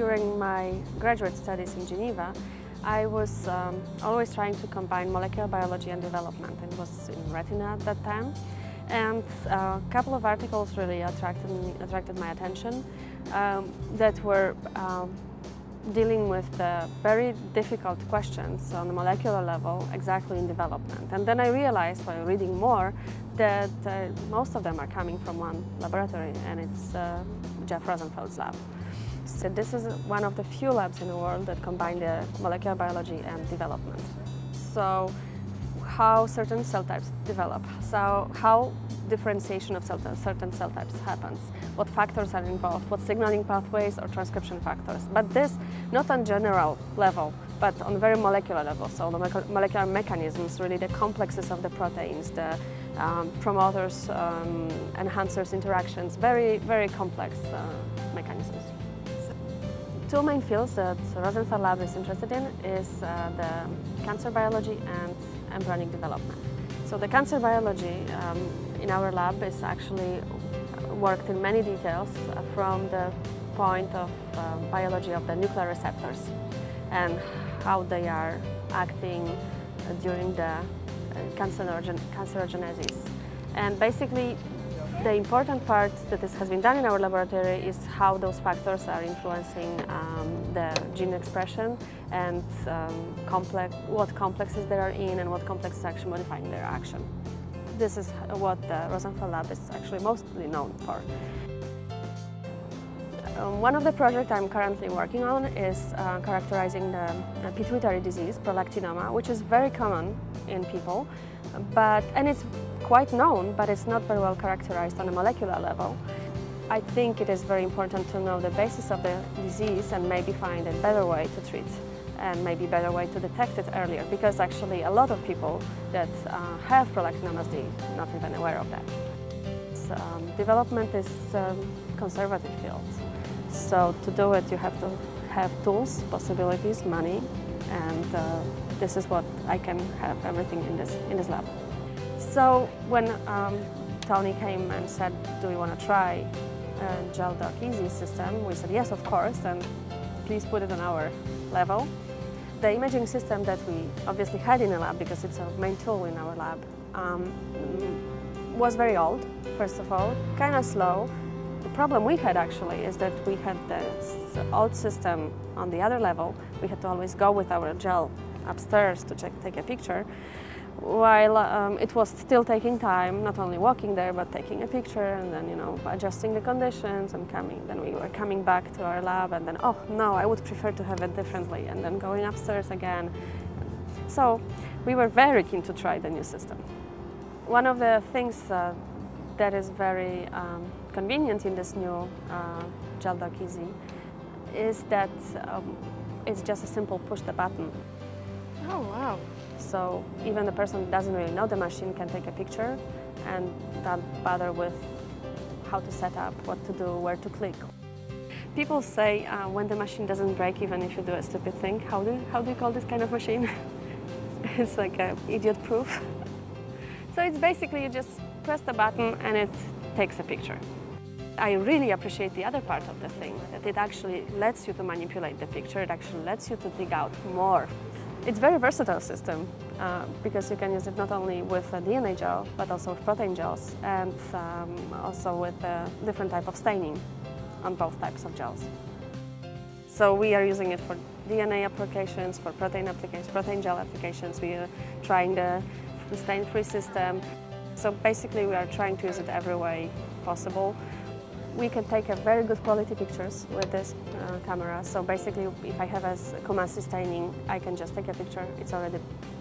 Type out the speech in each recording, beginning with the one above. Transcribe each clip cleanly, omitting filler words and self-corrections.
during my graduate studies in Geneva, I was always trying to combine molecular biology and development, and was in retina at that time. And a couple of articles really attracted my attention that were dealing with the very difficult questions on the molecular level exactly in development. And then I realized while reading more that most of them are coming from one laboratory, and it's Geoff Rosenfeld's lab. So this is one of the few labs in the world that combine the molecular biology and development. So how certain cell types develop, so how differentiation of certain cell types happens, what factors are involved, what signaling pathways or transcription factors. But this not on general level, but on very molecular level, so the molecular mechanisms, really the complexes of the proteins, the promoters, enhancers, interactions, very, very complex mechanisms. Two main fields that Rosenfeld Lab is interested in is the cancer biology and embryonic development. So the cancer biology in our lab is actually worked in many details from the point of biology of the nuclear receptors and how they are acting during the cancerogenesis. And basically, the important part that this has been done in our laboratory is how those factors are influencing the gene expression and what complexes they are in and what complexes are actually modifying their action. This is what the Rosenfeld Lab is actually mostly known for. One of the projects I'm currently working on is characterizing the pituitary disease, prolactinoma, which is very common in people, and it's quite known, but it's not very well characterized on a molecular level. I think it is very important to know the basis of the disease and maybe find a better way to treat and maybe better way to detect it earlier, because actually a lot of people that have prolactinomas, they're not even aware of that. So, development is a conservative field. So to do it, you have to have tools, possibilities, money, and this is what I can have everything in this lab. So when Tony came and said, "Do we want to try a Gel Doc EZ system?" we said, "Yes, of course, and please put it on our level." The imaging system that we obviously had in the lab, because it's a main tool in our lab, was very old, first of all, kind of slow. The problem we had actually is that we had the old system on the other level. We had to always go with our gel upstairs to take a picture, while it was still taking time, not only walking there, but taking a picture and then, you know, adjusting the conditions and coming. Then we were coming back to our lab and then, oh no, I would prefer to have it differently, and then going upstairs again. So we were very keen to try the new system. One of the things that is very convenient in this new Gel Doc EZ is that it's just a simple push the button. Oh, wow. So even the person who doesn't really know the machine can take a picture and not bother with how to set up, what to do, where to click. People say when the machine doesn't break, even if you do a stupid thing, how do you call this kind of machine? It's like an idiot proof. So it's basically you just press the button and it takes a picture. I really appreciate the other part of the thing, that it actually lets you to manipulate the picture, it actually lets you to dig out more. It's a very versatile system because you can use it not only with a DNA gel, but also with protein gels, and also with a different type of staining on both types of gels. So we are using it for DNA applications, for protein applications, protein gel applications. We are trying the stain-free system. So basically we are trying to use it every way possible. We can take a very good quality pictures with this camera. So basically, if I have a Kumasi staining, I can just take a picture. It's already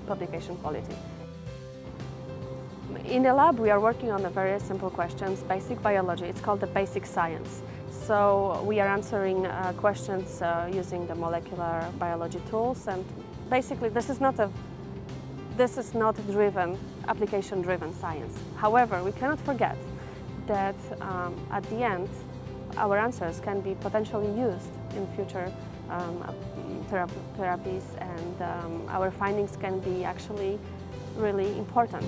publication quality. In the lab, we are working on the very simple questions, basic biology. It's called the basic science. So we are answering questions using the molecular biology tools. And basically, this is not driven, application-driven science. However, we cannot forget that at the end, our answers can be potentially used in future therapies, and our findings can be actually really important.